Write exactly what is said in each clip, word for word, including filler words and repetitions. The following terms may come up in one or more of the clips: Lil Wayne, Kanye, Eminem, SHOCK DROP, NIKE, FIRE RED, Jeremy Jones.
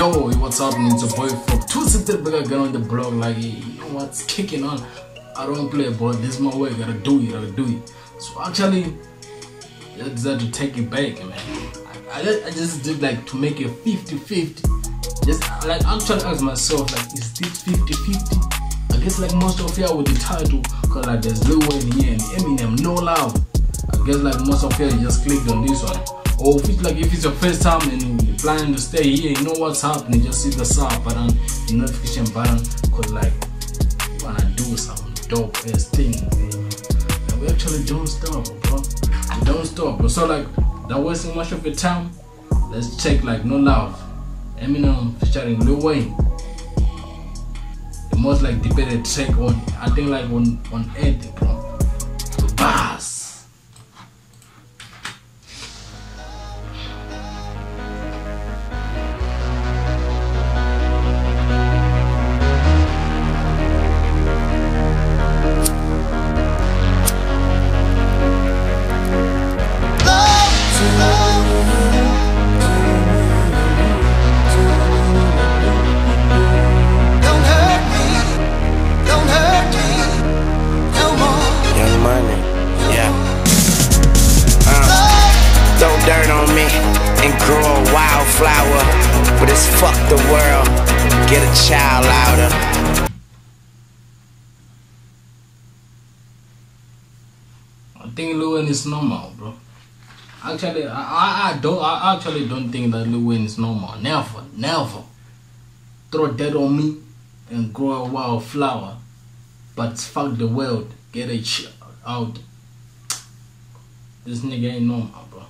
Yo, what's up? It's your boy for two simple bigger girl on the blog. Like, you know what's kicking on? I don't play, boy. This is my way. I gotta do it. I gotta do it. So actually, I decided to take it back, man. I, I, I just did like to make it fifty fifty. Just like I'm trying to ask myself, like, is this fifty fifty? I guess like most of y'all with the title, cause like there's Lil Wayne here and Eminem, no love. I guess like most of y'all just clicked on this one. Or if it's like if it's your first time and you're planning to stay here, you know what's happening, just hit the sub button, the notification button, cause like you wanna do some dope ass things. And we actually don't stop, bro. We don't stop, bro. So like not wasting much of your time. Let's check like No Love, Eminem featuring Lil Wayne. The most like debated track on I think like on on eight, bro. The bars. Grow a wildflower, but it's fuck the world, get a child louder. I think Lil Wayne is normal, bro. Actually, I, I, I don't I actually don't think that Lil Wayne is normal. Never, never. Throw that on me and grow a wildflower, but fuck the world, get a child out. This nigga ain't normal, bro.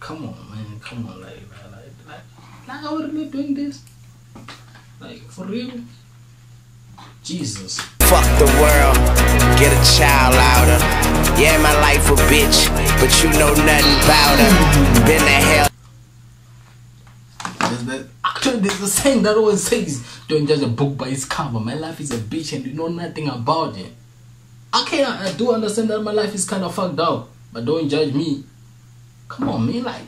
Come on, man, come on, like, like, like, like, I would be doing this, like, for real, Jesus. Fuck the world, get a child louder, yeah, my life a bitch, but you know nothing about her, been to hell. That, actually, there's a saying that always says, don't judge a book by its cover, my life is a bitch and you know nothing about it. Okay, I, I do understand that my life is kind of fucked up, but don't judge me. Come on, man, like,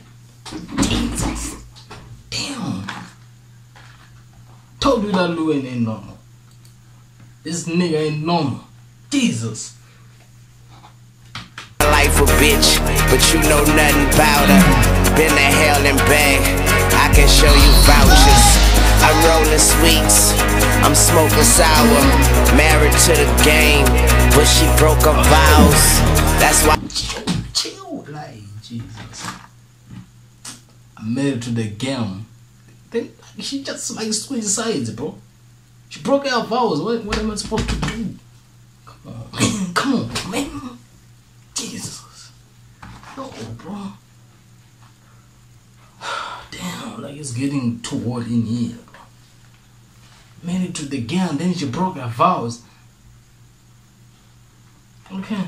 Jesus, damn. Told you that Lil Wayne ain't normal. This nigga ain't normal. Jesus. Life a bitch, but you know nothing about her. Been to hell and back, I can show you vouchers. I'm rolling sweets, I'm smoking sour. Married to the game, but she broke her vows. That's why. Jesus. I'm married to the game. Then she just like switched sides, bro. She broke her vows. What, what am I supposed to do? Come on, come on, man. Jesus. No, bro. Damn, like it's getting too hot in here, bro. Married to the game, then she broke her vows. Okay.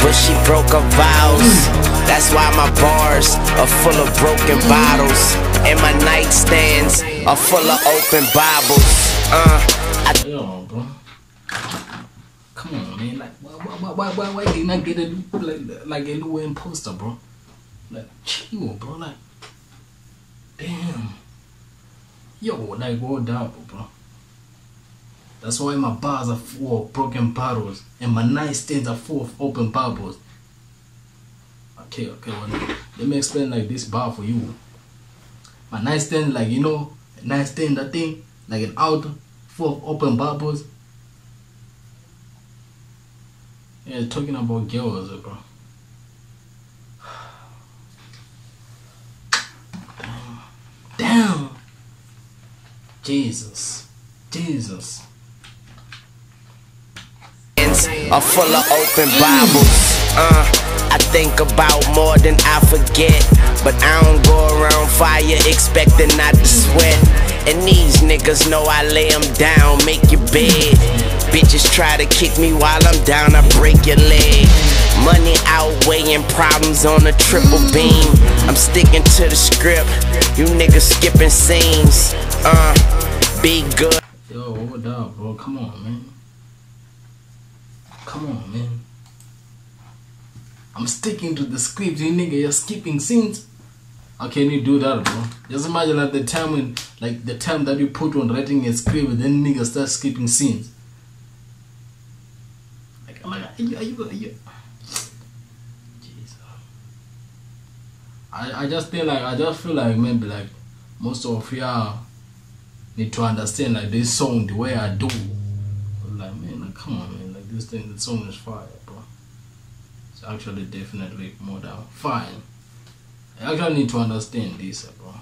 But she broke her vows. That's why my bars are full of broken bottles, and my nightstands are full of open Bibles. Uh, I Yo, bro. Come on, man. Like, why, why, why, why, why did not get a like, like a Lil Wayne poster, bro? Like, chill, bro. Like, damn. Yo, like, all double, bro. That's why my bars are full of broken bottles and my nightstands are full of open bubbles. Okay, okay, well, let me explain like this bar for you. My nightstand, like you know, nightstand that thing, like an outer full of open bubbles. Yeah, talking about girls, bro. Damn, damn, Jesus, Jesus. Are full of open Bibles. Uh, I think about more than I forget, but I don't go around fire expecting not to sweat. And these niggas know I lay them down, make your bed. Bitches try to kick me while I'm down, I break your leg. Money outweighing problems on a triple beam. I'm sticking to the script, you niggas skipping scenes. Uh, be good. Yo, what up, bro? Come on, man. Come on, man. I'm sticking to the script, you nigga. You're skipping scenes. How can you do that, bro? Just imagine like the time when, like the time that you put on writing a script, and then niggas start skipping scenes. Like, I'm like, are you, are you, are you? Jeez. I, I just feel like, I just feel like maybe like most of y'all need to understand like this song the way I do. I'm like, man, like, come on, man, like this thing, the song is fire, bro. It's actually definitely more than fine. I actually need to understand this, bro.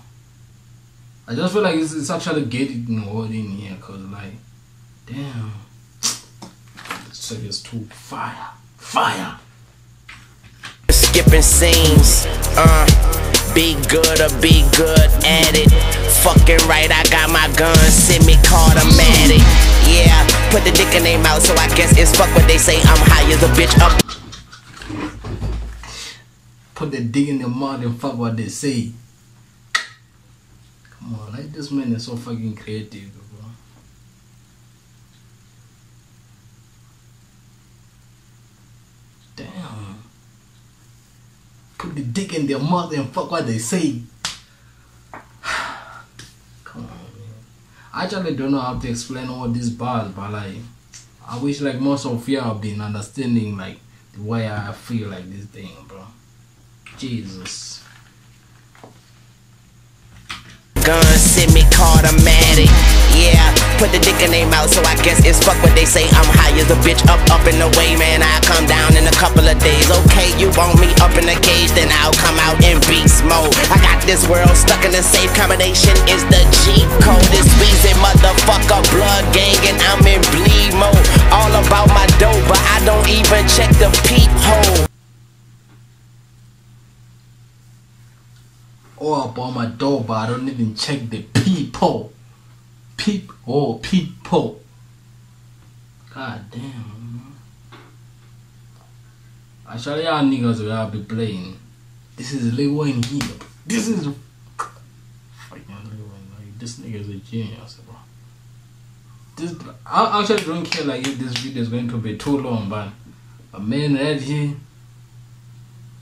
I just feel like it's, it's actually getting all in here, cause like, damn, this track is too fire, fire. Skipping scenes, uh, be good or be good at it. Fucking right, I got my gun, semi-automatic. Yeah, put the dick in their mouth, so I guess it's fuck what they say. I'm high as a bitch up. Put the dick in the mouth and fuck what they say. Come on, like this man is so fucking creative, bro. Damn. Put the dick in their mouth and fuck what they say. Come on, man. I actually don't know how to explain all these bars, but like, I wish like most of y'all have been understanding like the way I feel like this thing, bro. Jesus. Gun semi-automatic. Yeah, put the dick in their mouth, so I guess it's fuck what they say. I'm high as a bitch, up, up in the way, man. I'll come down in a couple of days. Okay, you want me up in the cage, then I'll come out in beast mode. I got this world stuck in a safe combination, is the cheat code. It's wheezy motherfucker, blood gang, and I'm in bleed mode. All about my dough, but I don't even check the peep hole. All about my door, but I don't even check the people. Peep, oh, people. God damn. Actually, y'all niggas will all be playing. This is Lil Wayne here. This is. Fucking Lil Wayne. Like, this nigga's a genius, bro. This, I actually don't care like if this video is going to be too long, but a man right here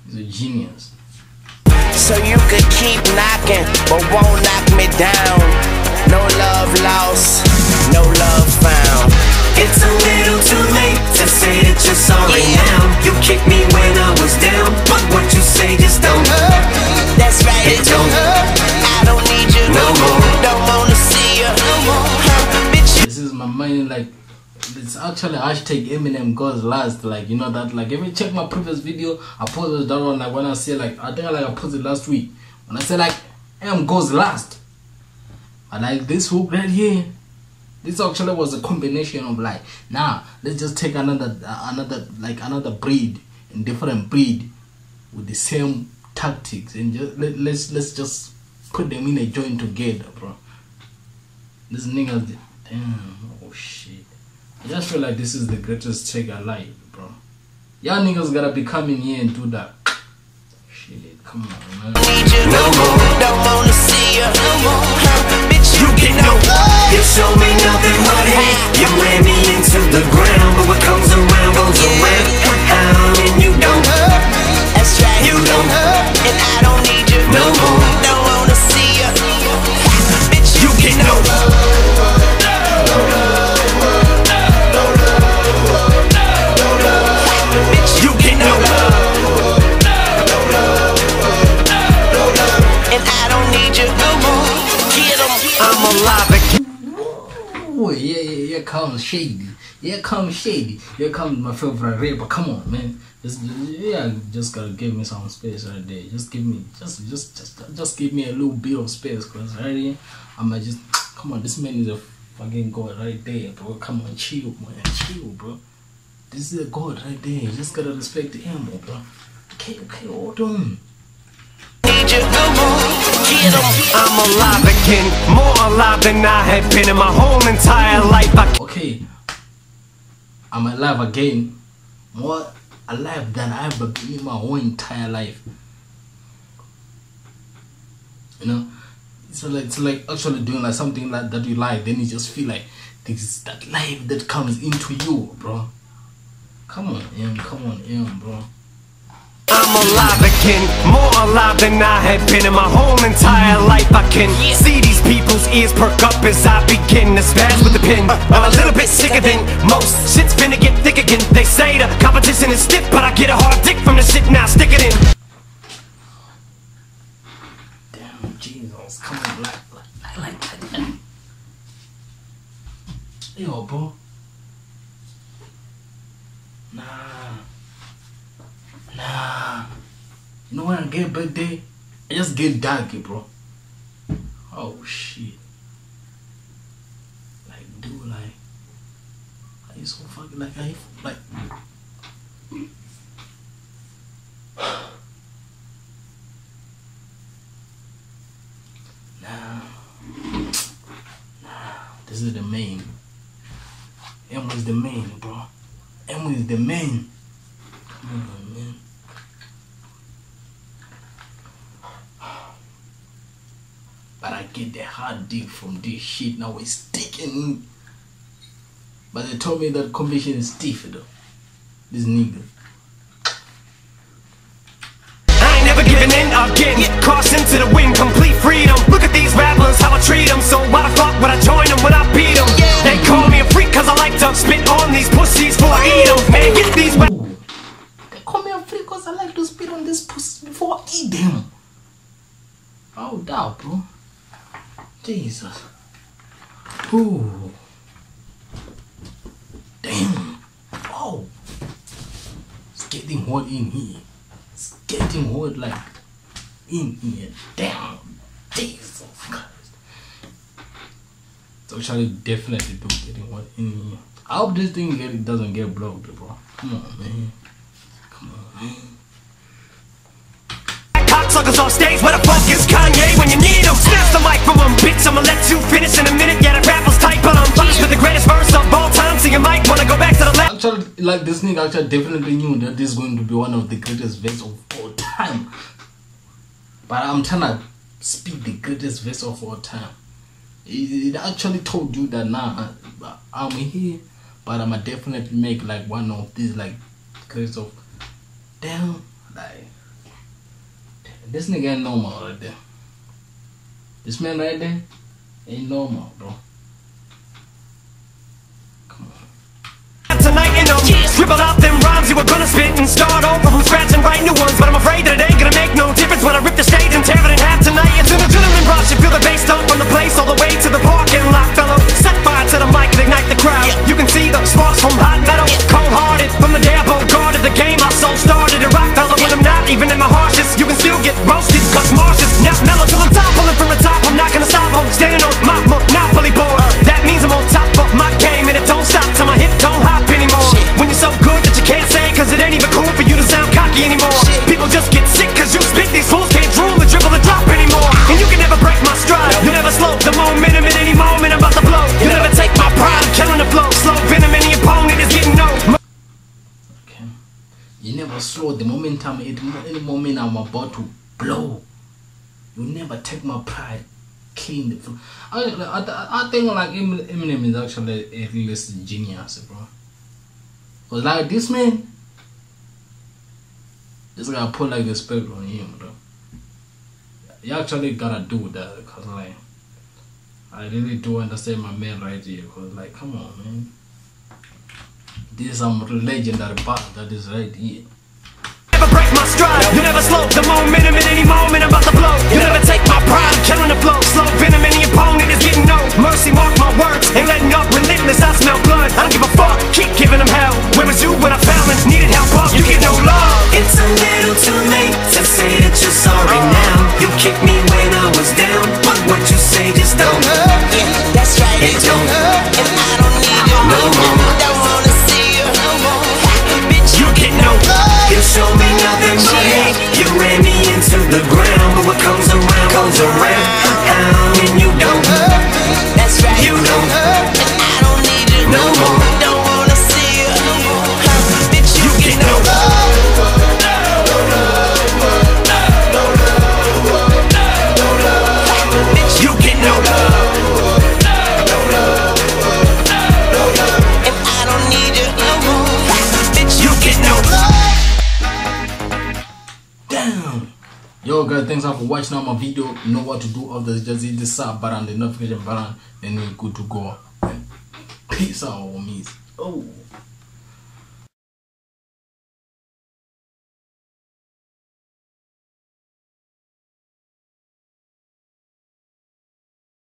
is a genius. So you could keep knocking, but won't knock me down. No love lost, no love found. It's a little too late to say that you're sorry yeah. now. You kicked me when I was down, but what you say just don't hurt. That's right, it don't hurt. I don't need you no more. Don't wanna see you no more. Huh, bitch. This is my mind, like it's actually hashtag Eminem goes last, like you know that. Like if you check my previous video, I posted that one like when I say like I think I like I posted last week when I say like M goes last. I like this hook right here. This actually was a combination of like now nah, let's just take another uh, another like another breed and different breed with the same tactics and just let, let's let's just put them in a joint together, bro. This nigga, damn, oh shit. I just feel like this is the greatest trick alive, bro. Y'all niggas gotta be coming here and do that. Shit, come on, man. Need you no more, don't wanna see you no more. Bitch, you can know. You show me nothing but hate. You ran me into the ground, but what comes around goes around. And you don't hurt. That's right, you don't hurt. And I don't need you no more. Don't wanna see you. Bitch, you can know. Yeah, yeah, here comes Shady. Here comes Shady. Here comes my favorite rapper. Come on, man. Just, yeah, just gotta give me some space right there. Just give me, just, just, just, just give me a little bit of space, cause right here, I'ma just. Come on, this man is a fucking god right there, bro. Come on, chill, man, chill, bro. This is a god right there. You just gotta respect the animal, bro. Okay, okay, hold on. I'm alive again, more alive than I have been in my whole entire life. I okay, I'm alive again, more alive than I've been in my whole entire life. You know, it's like, it's like actually doing like something like that you like, then you just feel like this is that life that comes into you, bro. Come on, M, come on, M, bro. I'm alive again, more alive than I have been in my whole entire life. I can see these people's ears perk up as I begin to smash with the pen. uh, I'm a little bit sicker than most, shit's finna get thick again. They say the competition is stiff, but I get a hard dick from the shit, now stick it in. Damn, Jesus, come on, like, like, like that. Yo, bro. Nah. Nah. You know when I get birthday? I just get doggy, bro. Oh, shit. Like, dude, like... Are you so fucking like... I like... Nah. Nah. This is the main. M is the main, bro. M is the main. Come on, man. But I get the hard dick from this shit. Now it's sticking. But they told me that condition is stiff though. This nigga. I ain't never giving in again. Cross into the wind, complete freedom. Look at these rappers, how I treat them. So why the fuck would I join them when I beat them? They call me a freak cause I like to spit on these pussies before I eat them. Man, get these rappers. They call me a freak cause I like to spit on these pussies before I eat them. Oh, doubt, bro. Jesus. Ooh. Damn. Oh. It's getting hot in here. It's getting hot like in here. Damn. Jesus Christ. So shall it definitely do getting hot in here. I hope this thing get, it doesn't get blocked, bro. Come on, man. Come on, man. Cocksuckers off stage, where the fuck is Kanye when you need him? Snap the mic from him, bitch. I'ma let you finish in a minute. Yeah, the rappers tight, but I'm finished with the greatest verse of all time. So you might wanna go back to the left. Actually, like this nigga actually definitely knew that this is going to be one of the greatest verses of all time. But I'm trying to speak the greatest verse of all time. It, it actually told you that nah, I, I'm here, but I'ma definitely make like one of these like greatest of damn like. This nigga ain't normal right there. This man right there ain't normal, bro. Come on. Tonight in the dribble out them rhymes you were gonna spit and start over from scratch and write new ones, but I'm afraid that it ain't gonna make no difference when I rip the stage and tear it in half tonight. It's an adrenaline rush, you feel the bass dump from the place all the way to the parking lot, fellow. Set fire to the mic and ignite the crowd. You can see the sparks from hot metal, cold hearted from the day I guarded the game. I soul started to rock, fellow, but I'm not even in my harshest. You can still get roasted, cause marshes now mellow till I'm top, pulling from the top. I'm not gonna stop, I'm standing on my monopoly board. That means I'm on top of my game, and it don't stop till my hip don't hop anymore. When you're so good that you can't say, cause it ain't even cool for you to sound cocky anymore. People just get sick cause you spit, these fools can't drool or dribble or drop anymore. And you can never break my stride, you never slow the momentum at any moment I'm about to blow. You never take my pride, killing the flow, slow venom in the opponent is getting no. You never slow the momentum at any moment I'm about to blow. You never take my pride, clean the flow. I, I, I think like Eminem is actually a realist genius, bro. Cause like this man, this guy put like respect on him, bro. You actually gotta do that, cause like I really do understand my man right here. Cause like, come on, man. This is some legendary part that is right here. Never break my stride, you never slow the momentum at any moment I'm about to blow. You never take my pride, killing the flow, slow venom in the opponent is getting no mercy. Mark my words, ain't letting up, relentless, I smell blood. I don't give a fuck, keep giving them hell. Where was you when I found it, needed help up, you get no love. It's a little too late to say that you're sorry now. You kicked me when I was down, but what you say just don't. Yeah, that's right, it don't. And I don't need it no more. Show me nothing but hate. You ran me into the ground, but what comes around comes around. And you don't. That's right. You don't. And I don't need it no more. Yo guys, thanks for watching out my video. You know what to do after this, just hit the sub button, the notification button, and we're good to go. And peace out, homies. Oh.